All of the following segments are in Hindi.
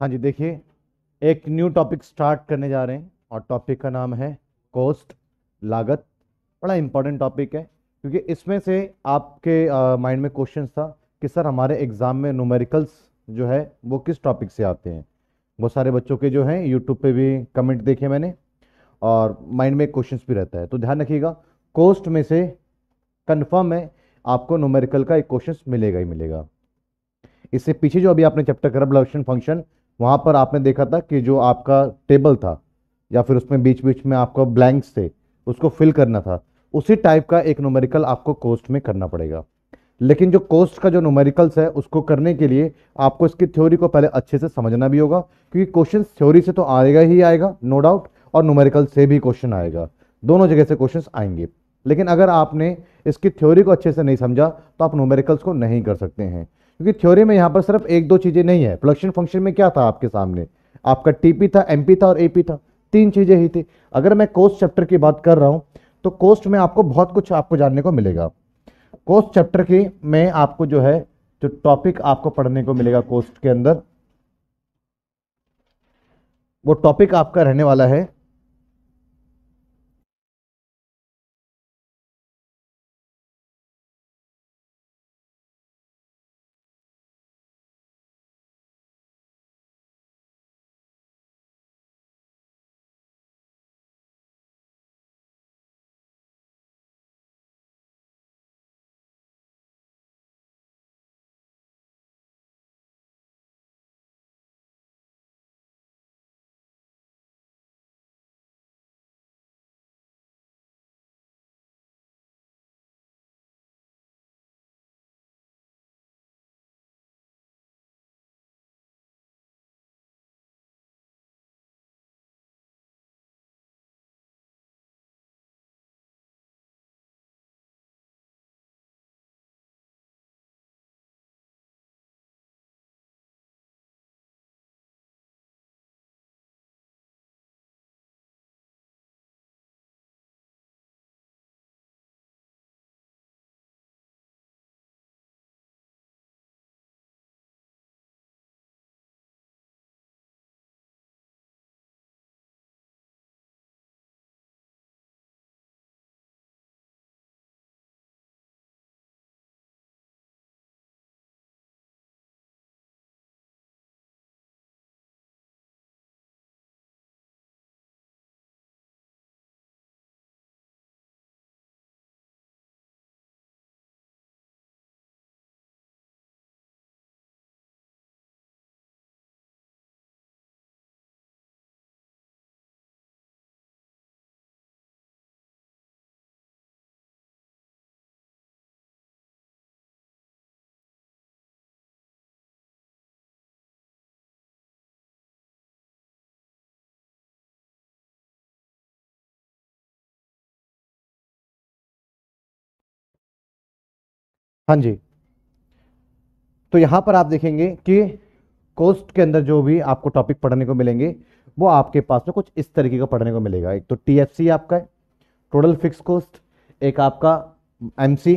हाँ जी, देखिए एक न्यू टॉपिक स्टार्ट करने जा रहे हैं और टॉपिक का नाम है कॉस्ट, लागत। बड़ा इंपॉर्टेंट टॉपिक है क्योंकि इसमें से आपके माइंड में क्वेश्चन था कि सर हमारे एग्ज़ाम में न्यूमेरिकल्स जो है वो किस टॉपिक से आते हैं। बहुत सारे बच्चों के जो हैं यूट्यूब पे भी कमेंट देखे मैंने और माइंड में क्वेश्चन भी रहता है, तो ध्यान रखिएगा कॉस्ट में से कन्फर्म है आपको न्यूमेरिकल का एक क्वेश्चन मिलेगा ही मिलेगा। इससे पीछे जो अभी आपने चैप्टर करा ब्लॉक्शन फंक्शन, वहाँ पर आपने देखा था कि जो आपका टेबल था या फिर उसमें बीच बीच में आपको ब्लैंक्स थे उसको फिल करना था, उसी टाइप का एक न्यूमेरिकल आपको कोस्ट में करना पड़ेगा। लेकिन जो कोस्ट का जो न्यूमेरिकल्स है उसको करने के लिए आपको इसकी थ्योरी को पहले अच्छे से समझना भी होगा, क्योंकि क्वेश्चन थ्योरी से तो आएगा ही आएगा नो डाउट, और न्यूमेरिकल से भी क्वेश्चन आएगा, दोनों जगह से क्वेश्चन आएंगे। लेकिन अगर आपने इसकी थ्योरी को अच्छे से नहीं समझा तो आप न्यूमेरिकल्स को नहीं कर सकते हैं, क्योंकि थ्योरी में यहाँ पर सिर्फ एक दो चीज़ें नहीं है। प्रोडक्शन फंक्शन में क्या था आपके सामने, आपका टीपी था, एमपी था और एपी था, तीन चीज़ें ही थी। अगर मैं कोस्ट चैप्टर की बात कर रहा हूँ तो कोस्ट में आपको बहुत कुछ आपको जानने को मिलेगा। कोस्ट चैप्टर के में आपको जो है जो टॉपिक आपको पढ़ने को मिलेगा कोस्ट के अंदर, वो टॉपिक आपका रहने वाला है हाँ जी। तो यहाँ पर आप देखेंगे कि कोस्ट के अंदर जो भी आपको टॉपिक पढ़ने को मिलेंगे वो आपके पास में कुछ इस तरीके का पढ़ने को मिलेगा। एक तो टीएफसी आपका है, टोटल फिक्स कॉस्ट, एक आपका एमसी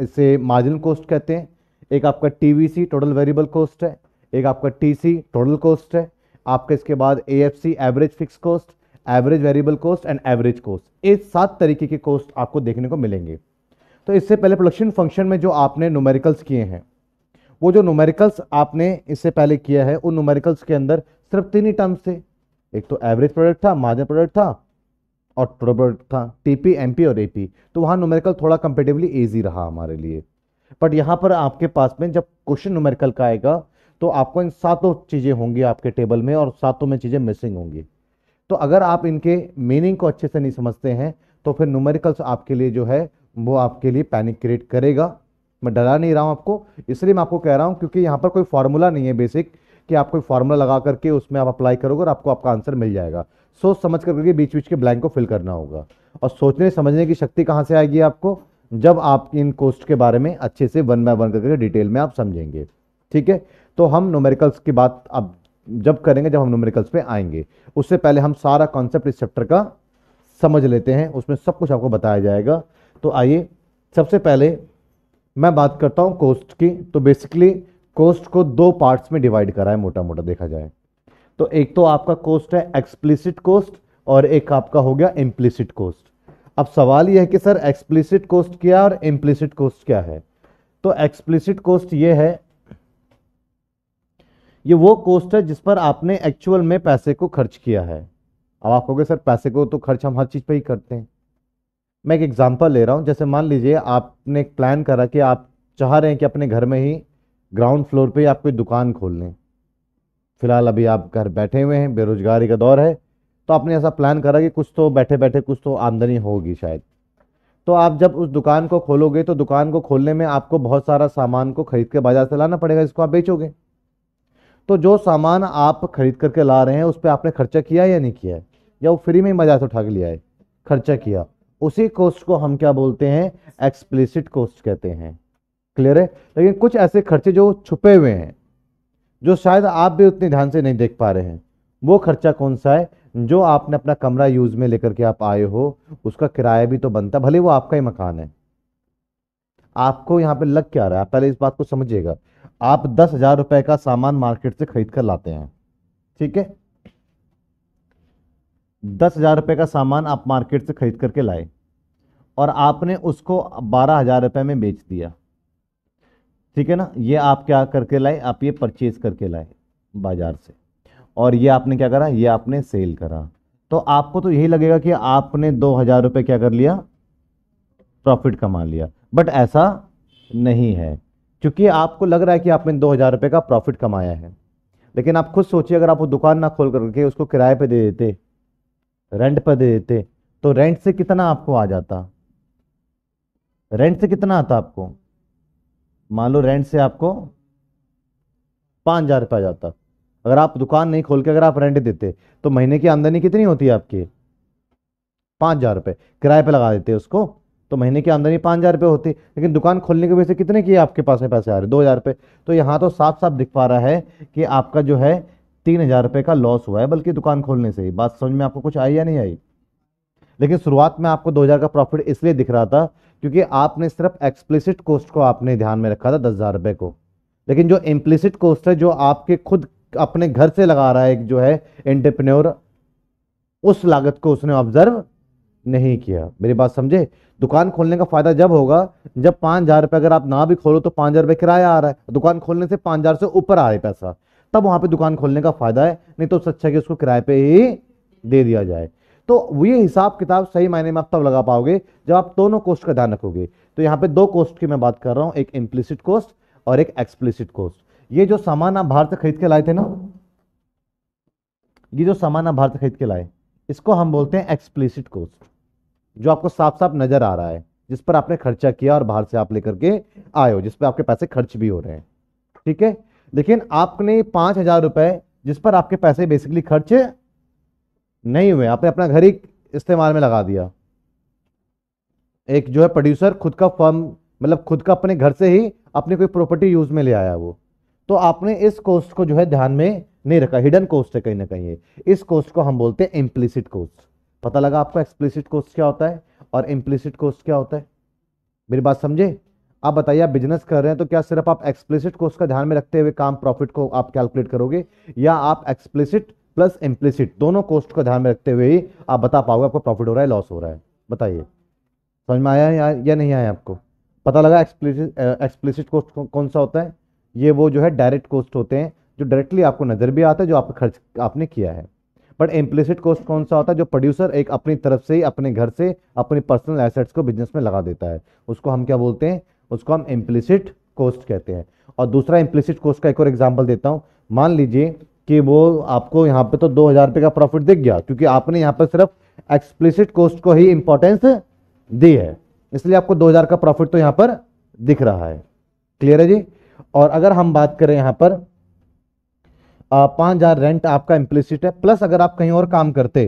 इसे मार्जिनल कॉस्ट कहते हैं, एक आपका टीवीसी टोटल वेरिएबल कॉस्ट है, एक आपका टीसी टोटल कॉस्ट है आपका, इसके बाद AFC average fix cost, average variable cost and average cost. ये 7 तरीके के कॉस्ट आपको देखने को मिलेंगे। तो इससे पहले प्रोडक्शन फंक्शन में जो आपने न्यूमेरिकल्स किए हैं, वो जो न्यूमेरिकल्स आपने इससे पहले किया है उन न्यूमेरिकल्स के अंदर सिर्फ 3 ही टर्म्स थे। एक तो एवरेज प्रोडक्ट था, मार्जिन प्रोडक्ट था और टोटल प्रोडक्ट था, टीपी एमपी और एपी। तो वहाँ न्यूमेरिकल थोड़ा कंपेटिवली ईजी रहा हमारे लिए। बट यहाँ पर आपके पास में जब क्वेश्चन न्यूमेरिकल का आएगा तो आपको इन 7 चीज़ें होंगी आपके टेबल में और 7 में चीज़ें मिसिंग होंगी। तो अगर आप इनके मीनिंग को अच्छे से नहीं समझते हैं तो फिर न्यूमेरिकल्स आपके लिए जो है वो आपके लिए पैनिक क्रिएट करेगा। मैं डरा नहीं रहा हूँ आपको, इसलिए मैं आपको कह रहा हूँ क्योंकि यहाँ पर कोई फार्मूला नहीं है बेसिक कि आप कोई फार्मूला लगा करके उसमें आप अप्लाई करोगे और आपको आपका आंसर मिल जाएगा। सोच समझ करके बीच बीच के ब्लैंक को फिल करना होगा। और सोचने समझने की शक्ति कहाँ से आएगी आपको, जब आप इन कोस्ट के बारे में अच्छे से 1 बाय 1 करके डिटेल में आप समझेंगे। ठीक है, तो हम न्यूमेरिकल्स की बात अब जब करेंगे जब हम न्यूमेरिकल्स पर आएंगे, उससे पहले हम सारा कॉन्सेप्ट इस चैप्टर का समझ लेते हैं, उसमें सब कुछ आपको बताया जाएगा। तो आइए सबसे पहले मैं बात करता हूँ कोस्ट की। तो बेसिकली कॉस्ट को दो पार्ट्स में डिवाइड करा है मोटा मोटा देखा जाए तो। एक तो आपका कॉस्ट है एक्सप्लिसिट कॉस्ट और एक आपका हो गया इम्प्लिसिट कॉस्ट। अब सवाल यह है कि सर एक्सप्लिसिट कॉस्ट क्या है और इम्प्लिसिट कॉस्ट क्या है। तो एक्सप्लिसिट कॉस्ट ये है, ये वो कॉस्ट है जिस पर आपने एक्चुअल में पैसे को खर्च किया है। अब आप कहोगे सर पैसे को तो खर्च हम हर चीज़ पे ही करते हैं। मैं एक एग्जांपल ले रहा हूँ, जैसे मान लीजिए आपने एक प्लान करा कि आप चाह रहे हैं कि अपने घर में ही ग्राउंड फ्लोर पे आप कोई दुकान खोल लें। फिलहाल अभी आप घर बैठे हुए हैं, बेरोजगारी का दौर है, तो आपने ऐसा प्लान करा कि कुछ तो बैठे बैठे कुछ तो आमदनी होगी शायद। तो आप जब उस दुकान को खोलोगे तो दुकान को खोलने में आपको बहुत सारा सामान को खरीद के बाजार से लाना पड़ेगा, इसको आप बेचोगे। तो जो सामान आप खरीद करके ला रहे हैं उस पर आपने खर्चा किया या नहीं किया है, या वो फ्री में ही मजा से उठा के लिया है, खर्चा किया। उसी कॉस्ट को हम क्या बोलते हैं, एक्सप्लिसिट कॉस्ट कहते हैं। क्लियर है। लेकिन कुछ ऐसे खर्चे जो छुपे हुए हैं, जो शायद आप भी उतने ध्यान से नहीं देख पा रहे हैं, वो खर्चा कौन सा है, जो आपने अपना कमरा यूज में लेकर के आप आए हो, उसका किराया भी तो बनता, भले वो आपका ही मकान है। आपको यहाँ पे लग क्या रहा है, पहले इस बात को समझिएगा। आप 10,000 रुपए का सामान मार्केट से खरीद कर लाते हैं, ठीक है। 10,000 रुपए का सामान आप मार्केट से खरीद करके लाए और आपने उसको 12,000 रुपए में बेच दिया, ठीक है ना। ये आप क्या करके लाए, आप ये परचेज करके लाए बाजार से, और ये आपने क्या करा, ये आपने सेल करा। तो आपको तो यही लगेगा कि आपने 2,000 रुपये क्या कर लिया, प्रॉफिट कमा लिया। बट ऐसा नहीं है, क्योंकि आपको लग रहा है कि आपने 2,000 रुपये का प्रॉफिट कमाया है। लेकिन आप खुद सोचिए, अगर आप वो दुकान ना खोल करके उसको किराए पे दे देते, रेंट पर दे देते, तो रेंट से कितना आपको आ जाता, रेंट से कितना आता आपको, मान लो रेंट से आपको 5,000 रुपये आ जाता। अगर आप दुकान नहीं खोल के अगर आप रेंट देते तो महीने की आमदनी कितनी होती है आपकी, 5,000 रुपये। किराए पे लगा देते उसको तो महीने की आमदनी 5,000 रुपये होती। लेकिन दुकान खोलने की वजह से कितने की आपके पास में पैसे आ रहे, 2,000 रुपये। तो यहाँ तो साफ साफ दिख पा रहा है कि आपका जो है 3,000 रुपये का लॉस हुआ है, बल्कि दुकान खोलने से ही। बात समझ में आपको कुछ आई या नहीं आई। लेकिन शुरुआत में आपको 2,000 का प्रॉफिट इसलिए दिख रहा था क्योंकि आपने सिर्फ एक्सप्लिसिट कॉस्ट को आपने ध्यान में रखा था, 10,000 रुपये को। लेकिन जो इम्प्लिसिट कॉस्ट है, जो आपके खुद अपने घर से लगा रहा है एक जो है एंटरप्रेन्योर, उस लागत को उसने ऑब्जर्व नहीं किया। मेरी बात समझे। दुकान खोलने का फायदा जब होगा जब 5,000 रुपये अगर आप ना भी खोलो तो 5,000 रुपये किराया आ रहा है, दुकान खोलने से 5,000 से ऊपर आ रहा है पैसा, तब वहां पे दुकान खोलने का फायदा है। नहीं तो सच्चा कि उसको किराए पे ही दे दिया जाए। तो ये हिसाब किताब सही मायने में आप तब लगा पाओगे जब आप दोनों कॉस्ट का ध्यान रखोगे। तो यहाँ पे दो कॉस्ट की मैं बात कर रहा हूँ, एक इम्प्लिसिट कॉस्ट और एक एक्सप्लिसिट कॉस्ट। ये जो सामान आप बाहर से खरीद के लाए थे ना, ये जो सामान आप बाहर से खरीद के लाए, इसको हम बोलते हैं एक्सप्लिसिट कॉस्ट, जो आपको साफ साफ नजर आ रहा है, जिस पर आपने खर्चा किया और बाहर से आप लेकर के आए हो, जिस पर आपके पैसे खर्च भी हो रहे हैं, ठीक है। लेकिन आपने 5,000 रुपए जिस पर आपके पैसे बेसिकली खर्च नहीं हुए, आपने अपना घर ही इस्तेमाल में लगा दिया। एक जो है प्रोड्यूसर खुद का फर्म, मतलब खुद का अपने घर से ही अपनी कोई प्रॉपर्टी यूज में ले आया वो, तो आपने इस कॉस्ट को जो है ध्यान में नहीं रखा, हिडन कॉस्ट है कहीं ना कहीं। इस कॉस्ट को हम बोलते हैं इम्प्लिसिट कॉस्ट। पता लगा आपको एक्सप्लिसिट कॉस्ट क्या होता है और इम्प्लिसिट कॉस्ट क्या होता है। मेरी बात समझे। आप बताइए, आप बिजनेस कर रहे हैं तो क्या सिर्फ आप एक्सप्लिसिट कॉस्ट का ध्यान में रखते हुए काम प्रॉफिट को आप कैलकुलेट करोगे, या आप एक्सप्लिसिट प्लस इम्प्लिसिट दोनों कॉस्ट को ध्यान में रखते हुए ही आप बता पाओगे आपको प्रॉफिट हो रहा है लॉस हो रहा है। बताइए, समझ में आया या नहीं आया आपको। पता लगा एक्सप्लिसिट कॉस्ट कौन सा होता है। ये वो जो है डायरेक्ट कॉस्ट होते हैं जो डायरेक्टली आपको नजर भी आता है, जो आप खर्च आपने किया है। बट इम्प्लिसिट कॉस्ट कौन सा होता है, जो प्रोड्यूसर एक अपनी तरफ से ही अपने घर से अपने पर्सनल एसेट्स को बिजनेस में लगा देता है, उसको हम क्या बोलते हैं, उसको हम इम्प्लिसिट कॉस्ट कहते हैं। और दूसरा इम्प्लिसिट कॉस्ट का एक और एग्जाम्पल देता हूँ। मान लीजिए कि वो आपको यहाँ पे तो 2,000 रुपये का प्रॉफिट दिख गया, क्योंकि आपने यहाँ पर सिर्फ एक्सप्लिसिट कॉस्ट को ही इंपॉर्टेंस दी है, इसलिए आपको 2,000 का प्रॉफिट तो यहाँ पर दिख रहा है। क्लियर है जी। और अगर हम बात करें यहाँ पर 5,000 रेंट आपका इम्प्लिसिट है, प्लस अगर आप कहीं और काम करते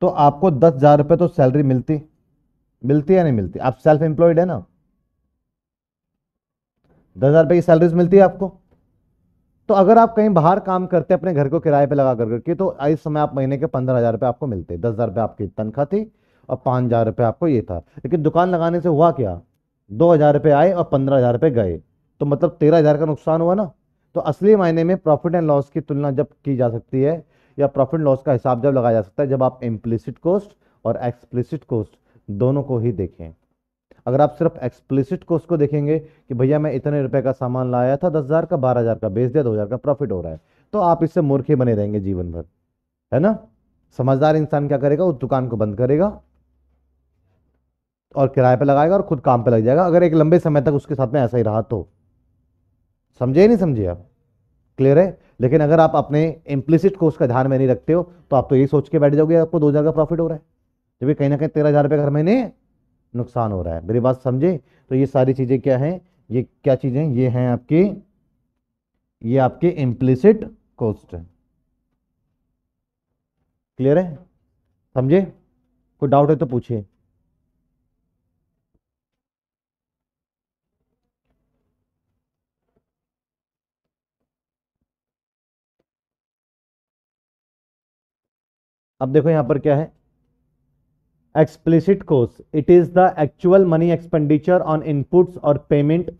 तो आपको 10,000 रुपये तो सैलरी मिलती या नहीं मिलती। आप सेल्फ एम्प्लॉयड है ना, 10,000 रुपये की सैलरीज मिलती है आपको। तो अगर आप कहीं बाहर काम करते अपने घर को किराए पे लगा करके, तो इस समय आप महीने के 15,000 रुपये आपको मिलते। 10,000 रुपये आपकी तनख्वाह थी और 5,000 रुपये आपको ये था। लेकिन दुकान लगाने से हुआ क्या, 2,000 रुपये आए और 15,000 रुपये गए। तो मतलब 13,000 का नुकसान हुआ ना। तो असली मायने में प्रॉफिट एंड लॉस की तुलना जब की जा सकती है या प्रॉफिट लॉस का हिसाब जब लगाया जा सकता है जब आप इम्प्लिसिट कॉस्ट और एक्सप्लिसिट कॉस्ट दोनों को ही देखें। अगर आप सिर्फ एक्सप्लिसिट कॉस्ट को देखेंगे कि भैया मैं इतने रुपए का सामान लाया था 10,000 का, 12,000 का बेच दिया, 2,000 का प्रॉफिट हो रहा है, तो आप इससे मूर्ख ही बने रहेंगे जीवन भर, है ना। समझदार इंसान क्या करेगा, उस दुकान को बंद करेगा और किराए पे लगाएगा और खुद काम पे लग जाएगा, अगर एक लंबे समय तक उसके साथ में ऐसा ही रहा तो। समझे नहीं समझे आप, क्लियर है। लेकिन अगर आप अपने इम्प्लिसिट कॉस्ट का ध्यान में नहीं रखते हो तो आप तो ये सोच के बैठ जाओगे आपको 2,000 का प्रॉफिट हो रहा है, जबकि कहीं ना कहीं 13,000 रुपये का हर महीने नुकसान हो रहा है। मेरी बात समझे। तो ये सारी चीज़ें क्या हैं, ये क्या चीज़ें, ये हैं आपकी, ये आपके इम्प्लिसिट कॉस्ट है। क्लियर है, समझे। कोई डाउट है तो पूछिए। अब देखो यहां पर क्या है, explicit cost, it is the actual money expenditure on inputs और पेमेंट।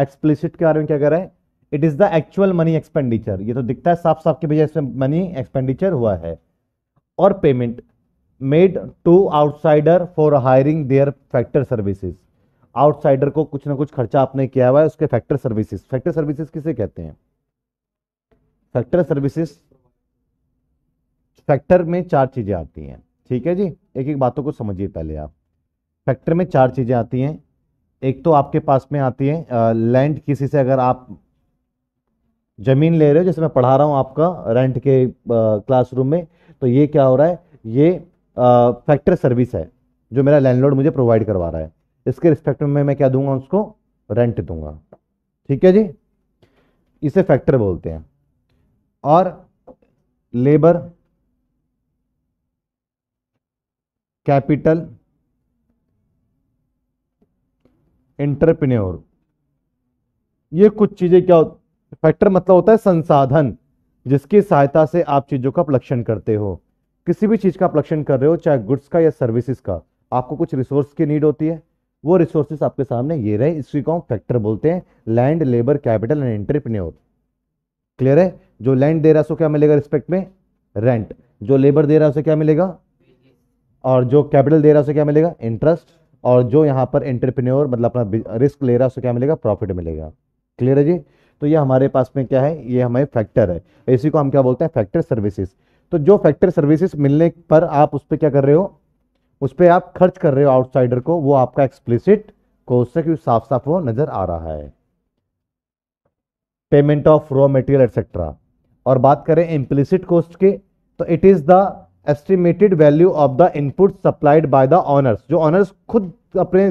एक्सप्लिसिट के बारे में क्या कह रहा है, it is the actual money expenditure, ये तो दिखता है साफ साफ के भैया इसमें मनी एक्सपेंडिचर हुआ है। और payment made to outsider for hiring their factor services, outsider को कुछ ना कुछ खर्चा आपने किया हुआ है उसके फैक्टर सर्विसेज। फैक्टर सर्विसेज किसे कहते हैं, फैक्टर सर्विसेज, फैक्टर में चार चीजें आती हैं, ठीक है जी। एक एक बातों को समझिए पहले आप। फैक्टर में चार चीजें आती हैं, एक तो आपके पास में आती है लैंड, किसी से अगर आप जमीन ले रहे हो, जैसे मैं पढ़ा रहा हूं आपका रेंट के क्लासरूम में, तो ये क्या हो रहा है, ये फैक्टर सर्विस है जो मेरा लैंडलॉर्ड मुझे प्रोवाइड करवा रहा है, इसके रिस्पेक्ट में मैं क्या दूंगा उसको, रेंट दूंगा, ठीक है जी, इसे फैक्टर बोलते हैं। और लेबर, कैपिटल, एंटरप्रेन्योर, ये कुछ चीजें क्या, फैक्टर मतलब होता है संसाधन जिसकी सहायता से आप चीजों का प्रोडक्शन करते हो। किसी भी चीज का प्रोडक्शन कर रहे हो, चाहे गुड्स का या सर्विसेज का, आपको कुछ रिसोर्स की नीड होती है, वो रिसोर्सेस आपके सामने ये रहे, इसकी को हम फैक्टर बोलते हैं, land, labour, capital and entrepreneur. Clear है। जो लैंड दे रहा है उसको क्या मिलेगा रिस्पेक्ट में, रेंट, जो लेबर दे रहा है उसे क्या मिलेगा, और जो कैपिटल दे रहा है उसे क्या मिलेगा, इंटरेस्ट, और जो यहाँ पर एंटरप्रेन्योर मतलब अपना रिस्क ले रहा है उसे क्या मिलेगा, प्रॉफिट मिलेगा। क्लियर है जी। तो ये हमारे पास में क्या है, ये हमारे फैक्टर है, इसी को हम क्या बोलते हैं, फैक्टर सर्विसेज। तो जो फैक्टर सर्विसेज मिलने पर आप उस पर क्या कर रहे हो, उस पर आप खर्च कर रहे हो आउटसाइडर को, वो आपका एक्सप्लिसिट कॉस्ट है क्योंकि साफ साफ वो नजर आ रहा है। Payment of raw material etcetera. और बात करें इम्प्लिसिट कॉस्ट के, तो it is the estimated value of the input supplied by the owners, जो ऑनर्स खुद अपने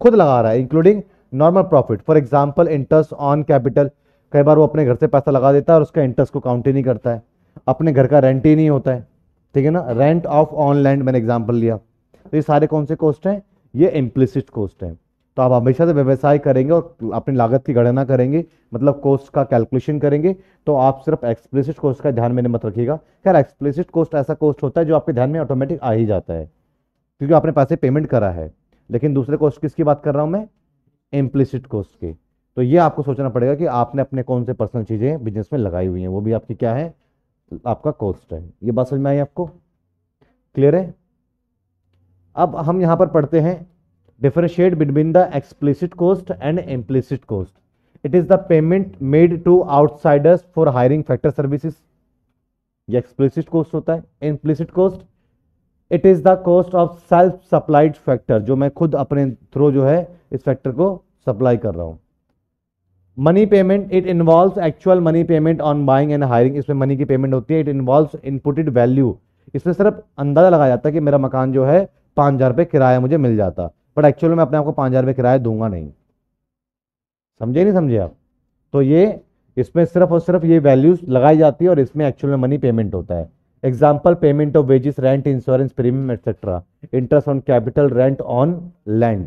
खुद लगा रहा है, including normal profit, for example interest on capital. कई बार वो अपने घर से पैसा लगा देता है और उसका इंटरेस्ट को काउंट ही नहीं करता है, अपने घर का रेंट ही नहीं होता है, ठीक है ना। रेंट ऑफ ऑन लैंड मैंने एग्जाम्पल लिया। तो ये सारे कौन से कॉस्ट हैं, ये इम्प्लिसिट कॉस्ट हैं। तो आप हमेशा से व्यवसाय करेंगे और अपनी लागत की गणना करेंगे, मतलब कॉस्ट का कैलकुलेशन करेंगे, तो आप सिर्फ एक्सप्लिसिट कॉस्ट का ध्यान में मत रखिएगा। खैर एक्सप्लिसिट कॉस्ट ऐसा कॉस्ट होता है जो आपके ध्यान में ऑटोमेटिक आ ही जाता है क्योंकि आपने पैसे पेमेंट करा है। लेकिन दूसरे कॉस्ट किसकी बात कर रहा हूं मैं, इम्प्लिसिट कॉस्ट के। तो ये आपको सोचना पड़ेगा कि आपने अपने कौन से पर्सनल चीज़ें बिजनेस में लगाई हुई हैं, वो भी आपकी क्या है, आपका कॉस्ट है। ये बात समझ में आई आपको, क्लियर है। अब हम यहाँ पर पढ़ते हैं differentiate between the explicit cost and implicit cost. It is the payment made to outsiders for hiring factor services. ये explicit cost होता है। implicit cost, it is the cost of self-supplied factor, जो मैं खुद अपने थ्रू जो है इस फैक्टर को सप्लाई कर रहा हूँ। Money payment, it involve actual money payment on buying and hiring, इसमें मनी की पेमेंट होती है। इट इन्वॉल्व इनपुटेड वैल्यू, इसमें सिर्फ अंदाजा लगाया जाता है कि मेरा मकान जो है 5,000 रुपये किराया मुझे मिल जाता, बट एक्चुअली मैं अपने आपको 5,000 रुपये किराया दूंगा नहीं। समझे नहीं समझे आप। तो ये इसमें सिर्फ और सिर्फ ये वैल्यूज लगाई जाती है और इसमें एक्चुअल में मनी पेमेंट होता है। Example payment of wages, rent, insurance, premium etcetera, interest on capital, rent on land,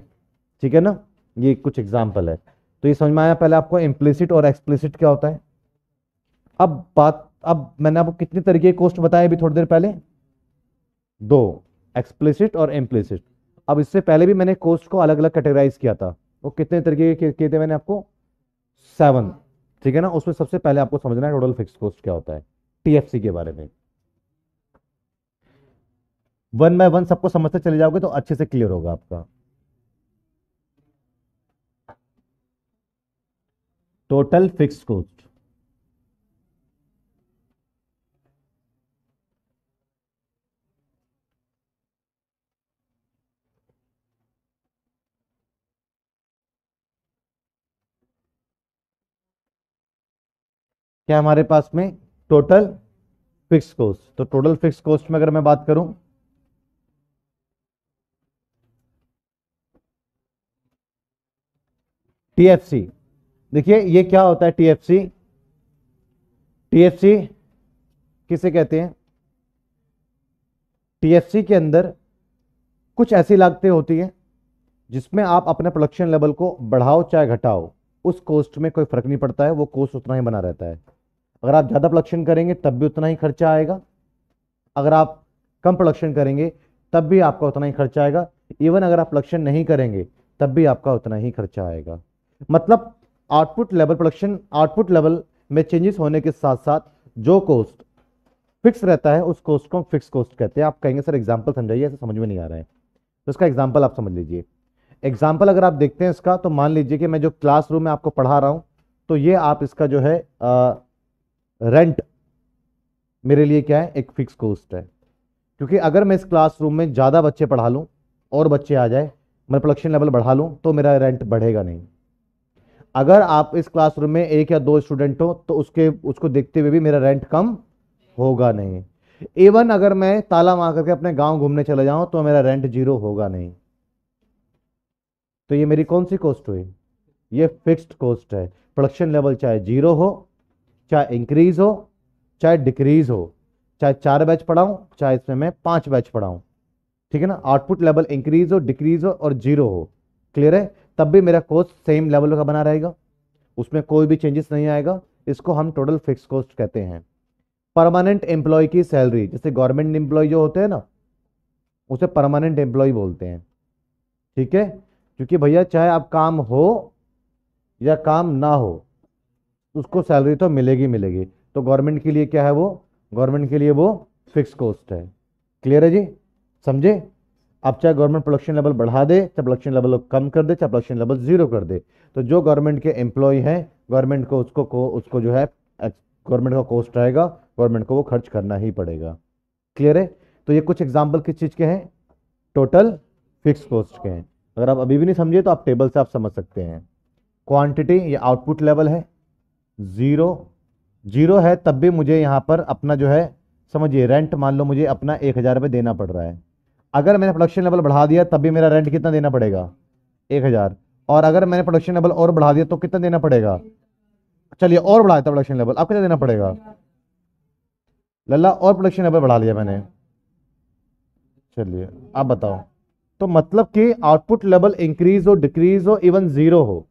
ठीक है ना। ये कुछ एग्जाम्पल है। तो ये समझ में आया पहले आपको इम्प्लिसिट और एक्सप्लिसिट क्या होता है। अब मैंने आपको कितने तरीके के कॉस्ट बताए अभी थोड़ी देर पहले, दो, एक्सप्लिसिट और इम्प्लिसिट। अब इससे पहले भी मैंने कॉस्ट को अलग अलग कैटेगराइज किया था, वो कितने तरीके के किए थे मैंने आपको, 7, ठीक है ना। उसमें सबसे पहले आपको समझना है टोटल फिक्स कॉस्ट क्या होता है, टीएफसी के बारे में। वन बाय वन सबको समझते चले जाओगे तो अच्छे से क्लियर होगा आपका। टोटल फिक्स कॉस्ट, क्या हमारे पास में टोटल फिक्स कॉस्ट। तो टोटल फिक्स कॉस्ट में अगर मैं बात करूं टीएफसी, देखिए ये क्या होता है टीएफसी। टीएफसी किसे कहते हैं, टीएफसी के अंदर कुछ ऐसी लागतें होती हैं जिसमें आप अपने प्रोडक्शन लेवल को बढ़ाओ चाहे घटाओ, उस कॉस्ट में कोई फर्क नहीं पड़ता है, वो कॉस्ट उतना ही बना रहता है। अगर आप ज़्यादा प्रोडक्शन करेंगे तब भी उतना ही खर्चा आएगा, अगर आप कम प्रोडक्शन करेंगे तब भी आपका उतना ही खर्चा आएगा, इवन अगर आप प्रोडक्शन नहीं करेंगे तब भी आपका उतना ही खर्चा आएगा। मतलब output level, production output level में चेंजेस होने के साथ साथ जो कॉस्ट फिक्स रहता है उस कॉस्ट को फिक्स कॉस्ट कहते हैं। आप कहेंगे सर एग्जाम्पल समझाइए, ऐसे समझ में नहीं आ रहा है, तो इसका एग्जाम्पल आप समझ लीजिए। एग्जाम्पल अगर आप देखते हैं इसका, तो मान लीजिए कि मैं जो क्लासरूम में आपको पढ़ा रहा हूं, तो ये आप इसका जो है रेंट मेरे लिए क्या है, एक फिक्स कॉस्ट है। क्योंकि अगर मैं इस क्लासरूम में ज़्यादा बच्चे पढ़ा लूं और बच्चे आ जाए, मैं प्रोडक्शन लेवल बढ़ा लूं, तो मेरा रेंट बढ़ेगा नहीं। अगर आप इस क्लासरूम में एक या दो स्टूडेंट हो तो उसको देखते हुए भी मेरा रेंट कम होगा नहीं। इवन अगर मैं ताला मार करके अपने गाँव घूमने चले जाऊँ तो मेरा रेंट जीरो होगा नहीं। तो ये मेरी कौन सी कॉस्ट हुई, ये फिक्स्ड कॉस्ट है। प्रोडक्शन लेवल चाहे जीरो हो, चाहे इंक्रीज हो, चाहे डिक्रीज हो, चाहे 4 बैच पढ़ाऊं, चाहे इसमें मैं 5 बैच पढ़ाऊं, ठीक है ना। आउटपुट लेवल इंक्रीज हो, डिक्रीज हो और जीरो हो, क्लियर है, तब भी मेरा कॉस्ट सेम लेवल का बना रहेगा, उसमें कोई भी चेंजेस नहीं आएगा। इसको हम टोटल फिक्स कॉस्ट कहते हैं। परमानेंट एम्प्लॉय की सैलरी, जैसे गवर्नमेंट एम्प्लॉय जो होते हैं ना, उसे परमानेंट एम्प्लॉय बोलते हैं, ठीक है। क्योंकि भैया चाहे आप काम हो या काम ना हो, उसको सैलरी तो मिलेगी मिलेगी। तो गवर्नमेंट के लिए क्या है, वो गवर्नमेंट के लिए वो फिक्स कॉस्ट है, क्लियर है जी, समझे। अब चाहे गवर्नमेंट प्रोडक्शन लेवल बढ़ा दे, चाहे प्रोडक्शन लेवल कम कर दे, चाहे प्रोडक्शन लेवल जीरो कर दे, तो जो गवर्नमेंट के एम्प्लॉय हैं, गवर्नमेंट को उसको जो है गवर्नमेंट का कॉस्ट रहेगा, गवर्नमेंट को वो खर्च करना ही पड़ेगा, क्लियर है। तो ये कुछ एग्जाम्पल किस चीज़ के हैं, टोटल फिक्स कॉस्ट के हैं। अगर आप अभी भी नहीं समझे तो आप टेबल से आप समझ सकते हैं। क्वांटिटी, ये आउटपुट लेवल है, जीरो है तब भी मुझे यहाँ पर अपना जो है, समझिए, रेंट मान लो मुझे अपना 1000 रुपये देना पड़ रहा है। अगर मैंने प्रोडक्शन लेवल बढ़ा दिया तब भी मेरा रेंट कितना देना पड़ेगा, 1000। और अगर मैंने प्रोडक्शन लेवल और बढ़ा दिया तो कितना देना पड़ेगा, चलिए और बढ़ा देता प्रोडक्शन लेवल, आप कितना देना पड़ेगा लल्ला, और प्रोडक्शन लेवल बढ़ा लिया मैंने, चलिए आप बताओ। तो मतलब कि आउटपुट लेवल इंक्रीज हो, डिक्रीज हो, इवन जीरो हो,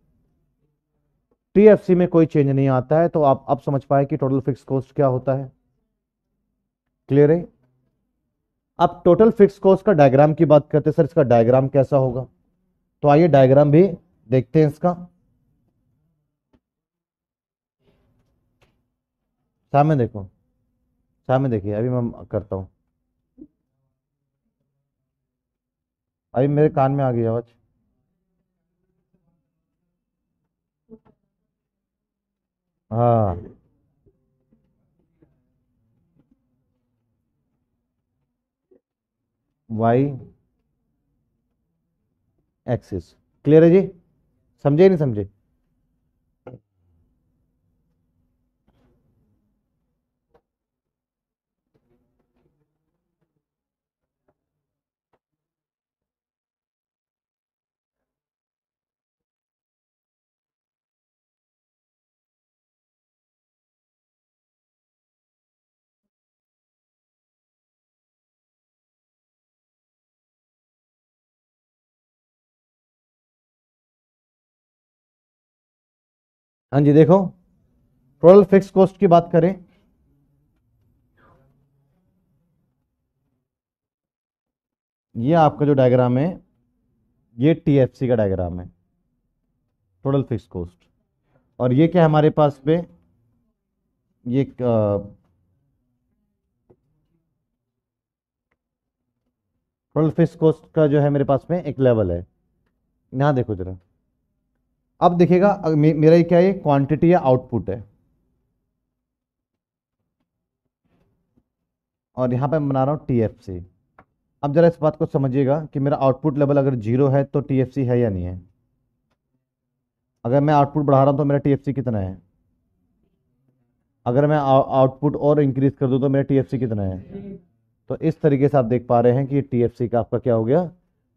टीएफसी में कोई चेंज नहीं आता है। तो आप अब समझ पाए कि टोटल फिक्स कॉस्ट क्या होता है, क्लियर है। अब टोटल फिक्स कॉस्ट का डायग्राम की बात करते हैं। सर इसका डायग्राम कैसा होगा, तो आइए डायग्राम भी देखते हैं इसका। सामने देखो, सामने देखिए, अभी मैं करता हूं, अभी मेरे कान में आ गई आवाज। हाँ वाई एक्सिस, क्लियर है जी, समझे नहीं समझे। हाँ जी देखो, टोटल फिक्स कॉस्ट की बात करें ये आपका जो डायग्राम है ये टीएफसी का डायग्राम है। टोटल फिक्स कॉस्ट और ये क्या हमारे पास पे ये पर्लफिश कोस्ट का जो है मेरे पास में एक लेवल है। यहाँ देखो जरा, अब देखिएगा मेरा क्या ये क्वांटिटी या आउटपुट है और यहाँ पे मैं बना रहा हूँ TFC। अब जरा इस बात को समझिएगा कि मेरा आउटपुट लेवल अगर 0 है तो TFC है या नहीं है। अगर मैं आउटपुट बढ़ा रहा हूँ तो मेरा TFC कितना है, अगर मैं आउटपुट और इंक्रीज कर दूँ तो मेरा TFC कितना है। तो इस तरीके से आप देख पा रहे हैं कि TFC का आपका क्या हो गया,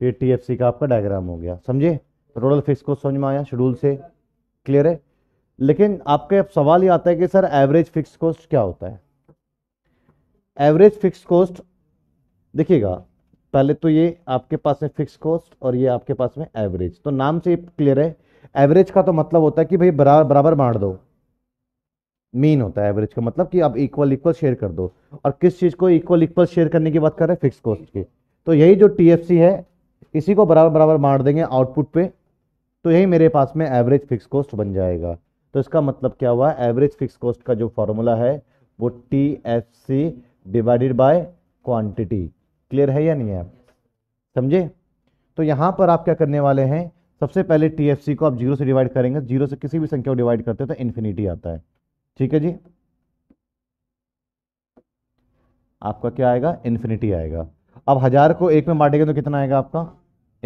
ये TFC का आपका डायग्राम हो गया। समझे, टोटल फिक्स को समझ में आया शेड्यूल से, क्लियर है। लेकिन आपके अब सवाल ये आता है कि सर एवरेज फिक्स कॉस्ट क्या होता है। एवरेज फिक्स कॉस्ट देखिएगा, पहले तो ये आपके पास में फिक्स कॉस्ट और ये आपके पास में एवरेज, तो नाम से क्लियर है। एवरेज का तो मतलब होता है कि भाई बराबर बांट दो, मीन होता है एवरेज का मतलब कि आप इक्वल इक्वल शेयर कर दो। और किस चीज़ को इक्वल इक्वल शेयर करने की बात कर रहे हैं, फिक्स कॉस्ट की। तो यही जो TFC है इसी को बराबर बराबर बांट देंगे आउटपुट पे, तो यही मेरे पास में एवरेज फिक्स कॉस्ट बन जाएगा। तो इसका मतलब क्या हुआ, एवरेज फिक्स कॉस्ट का जो फॉर्मूला है वो TFC divided by quantity. Clear है या नहीं है, समझे। तो यहाँ पर आप क्या करने वाले हैं, सबसे पहले TFC को आप 0 से डिवाइड करेंगे। 0 से किसी भी संख्या को डिवाइड करते हैं तो इन्फिनिटी आता है, ठीक है जी। आपका क्या आएगा, इन्फिनिटी आएगा। अब 1000 को 1 में बांटेंगे तो कितना आएगा, आपका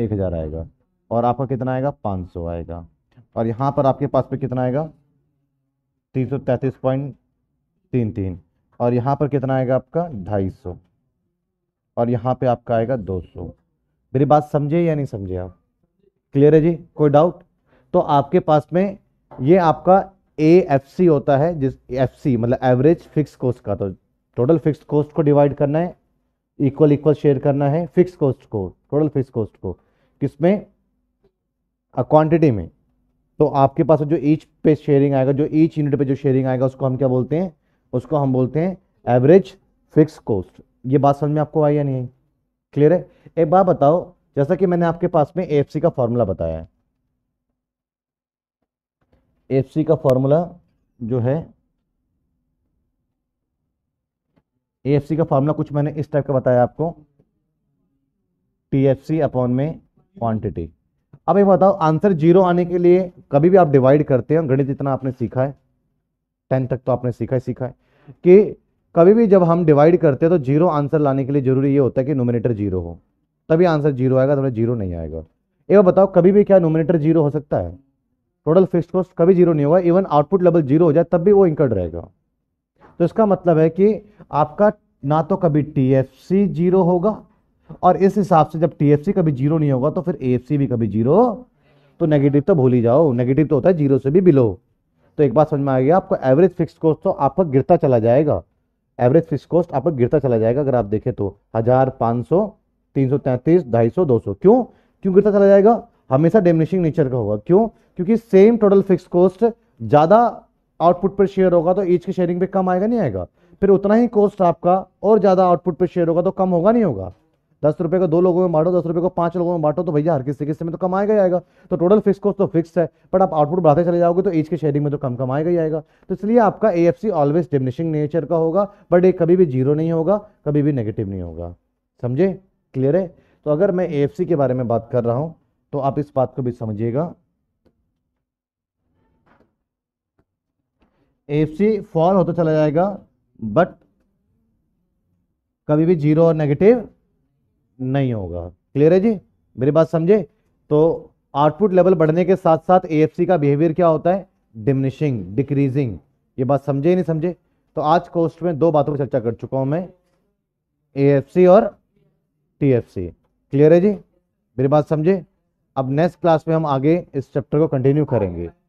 1000 आएगा। और आपका कितना आएगा, 500 आएगा। और यहाँ पर आपके पास पे कितना आएगा, 333.33। और यहाँ पर कितना आएगा आपका, 250। और यहाँ पे आपका आएगा 200। मेरी बात समझे या नहीं समझे आप, क्लियर है जी, कोई डाउट। तो आपके पास में ये आपका AFC होता है, जिस FC मतलब एवरेज फिक्स कॉस्ट का। तो टोटल फिक्स कॉस्ट को डिवाइड करना है, इक्वल इक्वल शेयर करना है फिक्स कॉस्ट को, टोटल फिक्स कॉस्ट को किसमें, क्वांटिटी में। तो आपके पास जो ईच पे शेयरिंग आएगा, जो ईच यूनिट पे जो शेयरिंग आएगा उसको हम क्या बोलते हैं, उसको हम बोलते हैं एवरेज फिक्स कॉस्ट। ये बात समझ में आपको आई या नहीं, क्लियर है। एक बात बताओ, जैसा कि मैंने आपके पास में AFC का फॉर्मूला बताया है, AFC का फॉर्मूला जो है, AFC का फॉर्मूला कुछ मैंने इस टाइप का बताया आपको, TFC अपॉन में क्वांटिटी। अब एक बताओ, आंसर 0 आने के लिए कभी भी आप डिवाइड करते हो, गणित इतना आपने सीखा है, 10 तक तो आपने सीखा है कि कभी भी जब हम डिवाइड करते हैं तो 0 आंसर लाने के लिए जरूरी ये होता है कि न्यूमरेटर 0 हो, तभी आंसर 0 आएगा, तभी 0 नहीं आएगा। एक बताओ, कभी भी क्या न्यूमरेटर 0 हो सकता है, टोटल फिक्स्ड कॉस्ट कभी 0 नहीं होगा। इवन आउटपुट लेवल 0 हो जाए तब भी वो इंकर्ड रहेगा। तो इसका मतलब है कि आपका ना तो कभी TFC 0 होगा, और इस हिसाब से जब TFC कभी 0 नहीं होगा तो फिर AFC भी कभी 0, तो नेगेटिव तो भूल ही जाओ, नेगेटिव तो होता है 0 से भी बिलो। तो एक बात समझ में आ गई आपको, एवरेज फिक्स्ड कॉस्ट तो आपका गिरता चला जाएगा, एवरेज फिक्स्ड कॉस्ट आपका गिरता चला जाएगा। अगर आप देखें तो 1000, 500, 333, 250, 200 क्यों गिरता चला जाएगा, हमेशा डिमिनिशिंग नेचर का होगा। क्यों, क्योंकि सेम टोटल फिक्स कॉस्ट ज़्यादा आउटपुट पर शेयर होगा तो ईच की शेयरिंग पे कम आएगा, नहीं आएगा। फिर उतना ही कॉस्ट आपका और ज़्यादा आउटपुट पर शेयर होगा तो कम होगा, नहीं होगा। 10 रुपये को 2 लोगों में बांटो, 10 रुपये को 5 लोगों में बांटो, तो भैया हर किसी किस्से में तो कम आएगा ही आएगा। तो टोटल फिक्स कॉस्ट तो फिक्स है, बट आप आउटपुट बढ़ाते चले जाओगे तो ईच की शेयरिंग में तो कम आएगा ही आएगा। तो इसलिए आपका AFC ऑलवेज डिमिनिशिंग नेचर का होगा, बट ये कभी भी 0 नहीं होगा, कभी भी नेगेटिव नहीं होगा। समझे, क्लियर है। तो अगर मैं AFC के बारे में बात कर रहा हूँ तो आप इस बात को भी समझिएगा, AFC फॉल होता चला जाएगा बट कभी भी 0 और नेगेटिव नहीं होगा। क्लियर है जी, मेरी बात समझे। तो आउटपुट लेवल बढ़ने के साथ साथ AFC का बिहेवियर क्या होता है, डिमिनिशिंग, डिक्रीजिंग। ये बात समझे ही नहीं समझे। तो आज कोर्स में 2 बातों पर चर्चा कर चुका हूं मैं, AFC और TFC। क्लियर है जी, मेरी बात समझे। अब नेक्स्ट क्लास में हम आगे इस चैप्टर को कंटिन्यू करेंगे।